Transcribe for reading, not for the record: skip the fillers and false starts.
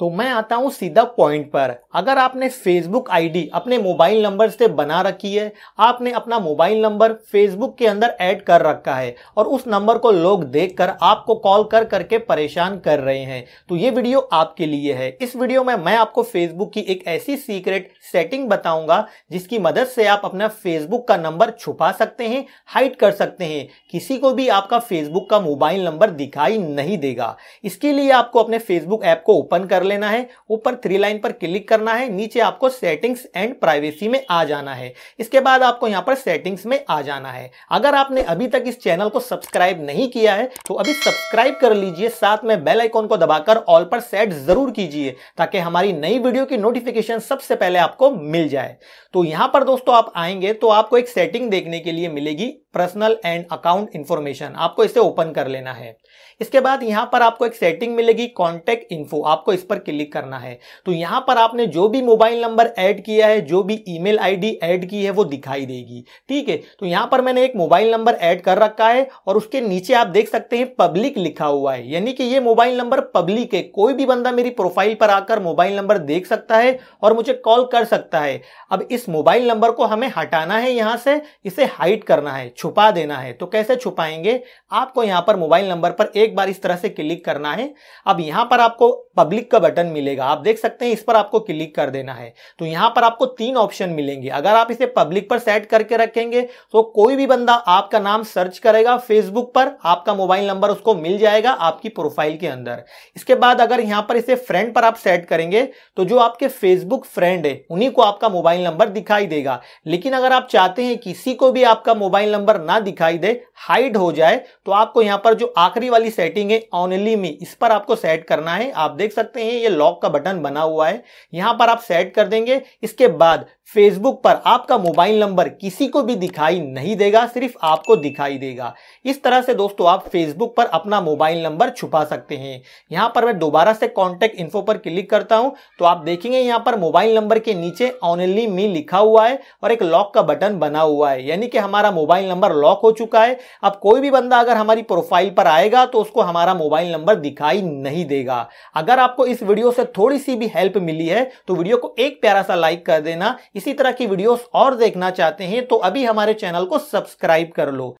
तो मैं आता हूं सीधा पॉइंट पर। अगर आपने फेसबुक आईडी अपने मोबाइल नंबर से बना रखी है, आपने अपना मोबाइल नंबर फेसबुक के अंदर ऐड कर रखा है और उस नंबर को लोग देखकर आपको कॉल कर करके परेशान कर रहे हैं, तो ये वीडियो आपके लिए है। इस वीडियो में मैं आपको फेसबुक की एक ऐसी सीक्रेट सेटिंग बताऊंगा जिसकी मदद से आप अपना फेसबुक का नंबर छुपा सकते हैं, हाइड कर सकते हैं, किसी को भी आपका फेसबुक का मोबाइल नंबर दिखाई नहीं देगा। इसके लिए आपको अपने फेसबुक ऐप को ओपन कर लेना है, ऊपर 3 लाइन पर क्लिक करना है, नीचे आपको सेटिंग्स एंड प्राइवेसी में आ जाना है। इसके बाद आपको यहां पर सेटिंग्स में आ जाना है। अगर आपने अभी तक इस चैनल को सब्सक्राइब नहीं किया है तो अभी सब्सक्राइब कर लीजिए, साथ में बेल आइकॉन को दबाकर ऑल पर सेट जरूर कीजिए ताकि हमारी नई वीडियो की नोटिफिकेशन सबसे पहले आपको मिल जाए। तो यहां पर दोस्तों आप आएंगे तो आपको एक सेटिंग देखने के लिए मिलेगी, पर्सनल एंड अकाउंट इंफॉर्मेशन, आपको इसे ओपन कर लेना है। इसके बाद यहां पर आपको एक सेटिंग मिलेगी, कॉन्टैक्ट इन्फो, आपको इस पर क्लिक करना है। तो यहां पर आपने जो भी मोबाइल नंबर ऐड किया है, जो भी ईमेल आईडी ऐड की है वो दिखाई देगी, ठीक है। तो यहां पर मैंने एक मोबाइल नंबर ऐड कर रखा है और उसके नीचे आप देख सकते हैं पब्लिक लिखा हुआ है, यानी कि ये मोबाइल नंबर पब्लिक है। कोई भी बंदा मेरी प्रोफाइल पर आकर मोबाइल नंबर देख सकता है और मुझे कॉल कर सकता है। अब इस मोबाइल नंबर को हमें हटाना है, यहां से इसे हाइड करना है, छुपा देना है। तो कैसे छुपाएंगे, आपको यहां पर मोबाइल नंबर पर एक बार इस तरह से क्लिक करना है। अब यहां पर आपको पब्लिक का बटन मिलेगा, आप देख सकते हैं, इस पर आपको क्लिक कर देना है। तो यहां पर आपको 3 ऑप्शन मिलेंगे। अगर आप इसे पब्लिक पर सेट करके रखेंगे तो कोई भी बंदा आपका नाम सर्च करेगा फेसबुक पर, आपका मोबाइल नंबर उसको मिल जाएगा आपकी प्रोफाइल के अंदर। इसके बाद अगर यहां पर इसे फ्रेंड पर आप सेट करेंगे तो जो आपके फेसबुक फ्रेंड है उन्हीं को आपका मोबाइल नंबर दिखाई देगा। लेकिन अगर आप चाहते हैं किसी को भी आपका मोबाइल नंबर ना दिखाई दे, हाइड हो जाए, तो आपको यहां पर जो आखिरी वाली सेटिंग है ओनली मी, इस पर आपको सेट करना है। आप देख सकते हैं ये लॉक का बटन बना हुआ है, यहां पर आप सेट कर देंगे। इसके बाद फेसबुक पर आपका मोबाइल नंबर किसी को भी दिखाई नहीं देगा, सिर्फ आपको दिखाई देगा। इस तरह से दोस्तों आप फेसबुक पर अपना मोबाइल नंबर छुपा सकते हैं। यहां पर मैं दोबारा से कॉन्टैक्ट इन्फो पर क्लिक करता हूं तो आप देखेंगे यहां पर मोबाइल नंबर के नीचे ओनली मी लिखा हुआ है और एक लॉक का बटन बना हुआ है, यानी कि हमारा मोबाइल नंबर लॉक हो चुका है। अब कोई भी बंदा अगर हमारी प्रोफाइल पर आएगा तो उसको हमारा मोबाइल नंबर दिखाई नहीं देगा। अगर आपको इस वीडियो से थोड़ी सी भी हेल्प मिली है तो वीडियो को एक प्यारा सा लाइक कर देना। इसी तरह की वीडियोस और देखना चाहते हैं तो अभी हमारे चैनल को सब्सक्राइब कर लो।